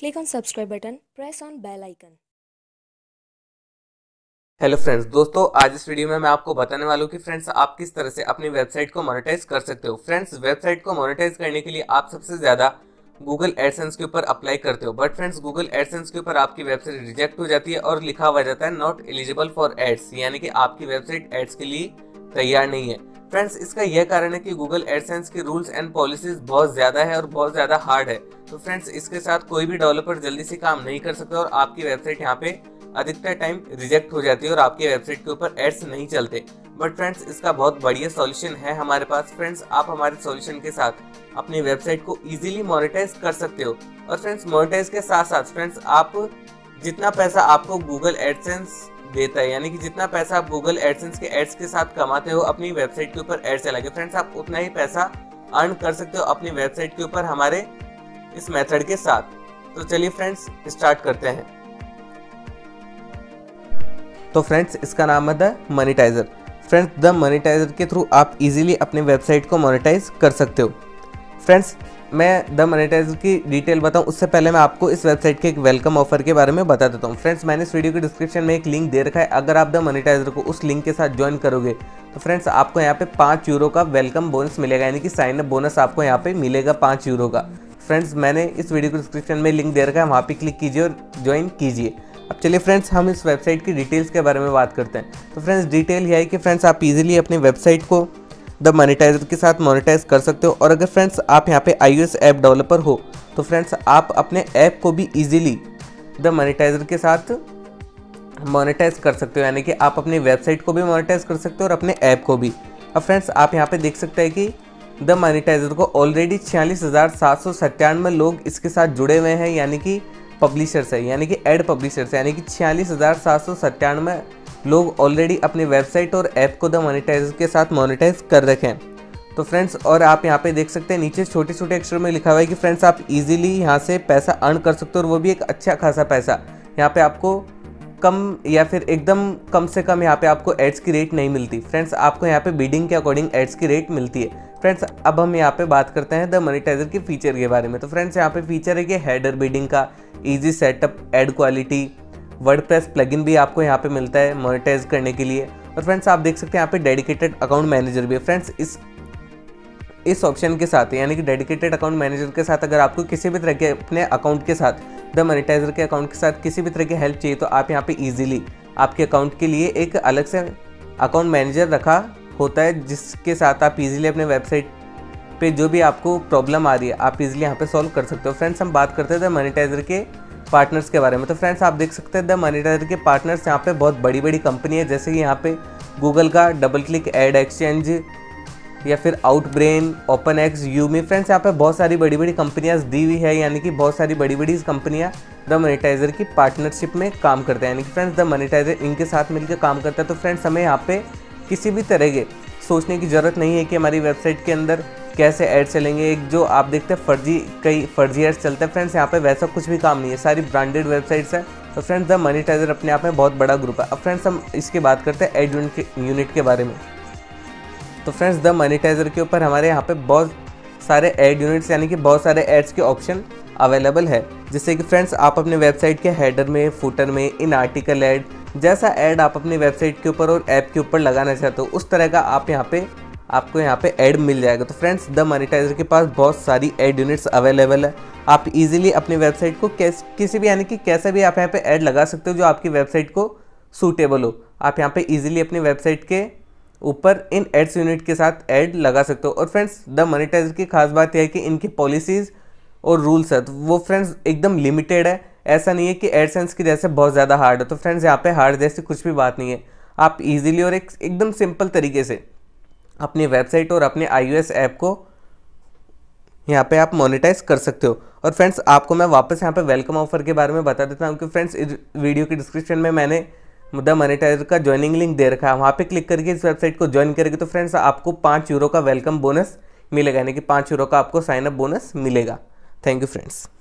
click on subscribe button, press on bell icon. Hello friends, दोस्तों आज इस video में मैं आपको बताने वाला हूँ कि फ्रेंड्स आप किस तरह से अपनी वेबसाइट को मोनेटाइज कर सकते हो। फ्रेंड्स वेबसाइट को मोनेटाइज करने के लिए आप सबसे ज़्यादा गूगल एडसेंस के ऊपर अप्लाई करते हो, बट फ्रेंड्स गूगल एडसेंस के ऊपर आपकी वेबसाइट रिजेक्ट हो जाती है और लिखा हुआ जाता है नॉट एलिजिबल फॉर एड्स, यानी कि आपकी वेबसाइट एड्स के लिए तैयार नहीं है। फ्रेंड्स इसका यह कारण है कि गूगल एडसेंस के रूल्स एंड पॉलिसीज बहुत ज़्यादा है और बहुत ज़्यादा हार्ड है। तो फ्रेंड्स इसके साथ कोई भी डेवलपर जल्दी से काम नहीं कर सकता और आपकी वेबसाइट यहाँ पे अधिकतर टाइम रिजेक्ट हो जाती है और आपके वेबसाइट के ऊपर एड्स नहीं चलते। बट फ्रेंड्स इसका बहुत बढ़िया सॉल्यूशन है हमारे पास। फ्रेंड्स आप हमारे सॉल्यूशन के साथ अपनी वेबसाइट को इजीली मोनेटाइज कर सकते हो। और फ्रेंड्स मोनेटाइज के साथ साथ फ्रेंड्स आप जितना पैसा आपको गूगल एडसेंस देता है, यानी कि जितना पैसा आप गूगल एडसेंस के एड्स के साथ कमाते हो अपनी वेबसाइट के ऊपर एड्स चला के, फ्रेंड्स आप उतना ही पैसा अर्न कर सकते हो अपनी वेबसाइट के ऊपर हमारे इस मेथड के साथ। तो चलिए फ्रेंड्स स्टार्ट करते हैं। तो फ्रेंड्स इसका नाम है the monetiser. Friends the monetiser के थ्रू आप इजीली अपने वेबसाइट को मोनेटाइज कर सकते हो। फ्रेंड्स मैं द मॉनेटाइजर की डिटेल बताऊं उससे पहले मैं आपको इस वेबसाइट के एक वेलकम ऑफर के बारे में बता देता हूं। फ्रेंड्स मैंने इस वीडियो के डिस्क्रिप्शन में एक लिंक दे रखा है, अगर आप द मॉनेटाइजर को उस लिंक के साथ ज्वाइन करोगे तो फ्रेंड्स आपको यहाँ पे €5 का वेलकम बोनस मिलेगा, यानी कि साइन अप बोनस आपको यहाँ पे मिलेगा €5 का। फ्रेंड्स मैंने इस वीडियो के डिस्क्रिप्शन में लिंक दे रखा है, वहाँ पर क्लिक कीजिए और ज्वाइन कीजिए। अब चलिए फ्रेंड्स हम इस वेबसाइट की डिटेल्स के बारे में बात करते हैं। तो फ्रेंड्स डिटेल यह है कि फ्रेंड्स आप इजीली अपनी वेबसाइट को द मॉनेटाइजर के साथ मोनेटाइज कर सकते हो। और अगर फ्रेंड्स आप यहाँ पे iOS ऐप डेवलपर हो तो फ्रेंड्स आप अपने ऐप को भी इजीली द मॉनेटाइजर के साथ मोनेटाइज कर सकते हो, यानी कि आप अपनी वेबसाइट को भी मोनेटाइज कर सकते हो और अपने ऐप को भी। अब फ्रेंड्स आप यहाँ पर देख सकते हैं कि द मॉनेटाइजर को ऑलरेडी 46,797 लोग इसके साथ जुड़े हुए हैं, यानी कि पब्लिशर्स है, यानी कि एड पब्लिशर्स, यानी कि 46,797 लोग ऑलरेडी अपनी वेबसाइट और ऐप को द मॉनेटाइजर के साथ मोनेटाइज कर रखे हैं। तो फ्रेंड्स और आप यहाँ पे देख सकते हैं नीचे छोटे छोटे अक्षरों में लिखा हुआ है कि फ्रेंड्स आप इजीली यहाँ से पैसा अर्न कर सकते हो, और वो भी एक अच्छा खासा पैसा। यहाँ पे आपको कम या फिर एकदम कम से कम यहाँ पे आपको एड्स की रेट नहीं मिलती। फ्रेंड्स आपको यहाँ पे बीडिंग के अकॉर्डिंग एड्स की रेट मिलती है। फ्रेंड्स अब हम यहाँ पे बात करते हैं द मॉनेटाइजर के फीचर के बारे में। तो फ्रेंड्स यहाँ पे फीचर है कि हेडर बीडिंग का, easy setup, ad quality, WordPress plugin भी आपको यहाँ पे मिलता है मॉनेटाइज करने के लिए। और फ्रेंड्स आप देख सकते हैं यहाँ पे डेडिकेटेड अकाउंट मैनेजर भी है। फ्रेंड्स इस ऑप्शन के साथ, यानी कि डेडिकेटेड अकाउंट मैनेजर के साथ अगर आपको किसी भी तरह के अपने अकाउंट के साथ द मॉनेटाइजर के अकाउंट के साथ किसी भी तरह की हेल्प चाहिए तो आप यहाँ पे ईजिली आपके अकाउंट के लिए एक अलग से अकाउंट मैनेजर रखा होता है, जिसके साथ आप इजीली अपने वेबसाइट पे जो भी आपको प्रॉब्लम आ रही है आप इजीली यहाँ पे सॉल्व कर सकते हो। फ्रेंड्स हम बात करते हैं द मॉनेटाइजर के पार्टनर्स के बारे में। तो फ्रेंड्स आप देख सकते हैं द मॉनेटाइजर के पार्टनर्स यहाँ पे बहुत बड़ी बड़ी कंपनी है, जैसे कि यहाँ पे गूगल का डबल क्लिक एड एक्सचेंज या फिर आउटब्रेन, ओपनएक्स, यूमी। फ्रेंड्स यहाँ पे बहुत सारी बड़ी बड़ी कंपनियाँ दी हुई है, यानी कि बहुत सारी बड़ी बड़ी कंपनियाँ द मॉनेटाइजर की पार्टनरशिप में काम करते हैं, यानी कि फ्रेंड्स द मॉनेटाइजर इनके साथ मिलकर काम करता है। तो फ्रेंड्स हमें यहाँ पे किसी भी तरह के सोचने की ज़रूरत नहीं है कि हमारी वेबसाइट के अंदर कैसे ऐड चलेंगे। एक जो आप देखते हैं कई फर्जी ऐड्स चलते हैं, फ्रेंड्स यहाँ पे वैसा कुछ भी काम नहीं है, सारी ब्रांडेड वेबसाइट्स हैं। तो फ्रेंड्स द मॉनेटाइजर अपने आप में बहुत बड़ा ग्रुप है। अब फ्रेंड्स हम इसकी बात करते हैं एड यूनिट के बारे में। तो फ्रेंड्स द मॉनेटाइजर के ऊपर हमारे यहाँ पर बहुत सारे एड यूनिट्स, यानी कि बहुत सारे एड्स के ऑप्शन अवेलेबल है, जिससे कि फ्रेंड्स आप अपने वेबसाइट के हेडर में, फुटर में, इन आर्टिकल ऐड, जैसा ऐड आप अपनी वेबसाइट के ऊपर और ऐप के ऊपर लगाना चाहते हो उस तरह का आप यहाँ पे आपको यहाँ पे ऐड मिल जाएगा। तो फ्रेंड्स द मॉनेटाइजर के पास बहुत सारी ऐड यूनिट्स अवेलेबल है। आप इजीली अपनी वेबसाइट को किसी भी, यानी कि कैसे भी आप यहाँ पे ऐड लगा सकते हो जो आपकी वेबसाइट को सूटेबल हो। आप यहाँ पे इजीली अपनी वेबसाइट के ऊपर इन एड्स यूनिट के साथ ऐड लगा सकते हो। और फ्रेंड्स द मॉनेटाइजर की खास बात यह है कि इनकी पॉलिसीज़ और रूल्स है तो वो फ्रेंड्स एकदम लिमिटेड है, ऐसा नहीं है कि एडसेंस की जैसे बहुत ज़्यादा हार्ड है। तो फ्रेंड्स यहाँ पे हार्ड जैसी कुछ भी बात नहीं है, आप इजीली और एकदम सिंपल तरीके से अपनी वेबसाइट और अपने iOS ऐप को यहाँ पे आप मोनेटाइज कर सकते हो। और फ्रेंड्स आपको मैं वापस यहाँ पे वेलकम ऑफर के बारे में बता देता हूँ कि फ्रेंड्स इस वीडियो के डिस्क्रिप्शन में मैंने द मॉनेटाइजर का ज्वाइनिंग लिंक दे रखा है, वहाँ पर क्लिक करके इस वेबसाइट को ज्वाइन करेंगे तो फ्रेंड्स आपको €5 का वेलकम बोनस मिलेगा, यानी कि €5 का आपको साइनअप बोनस मिलेगा। Thank you friends.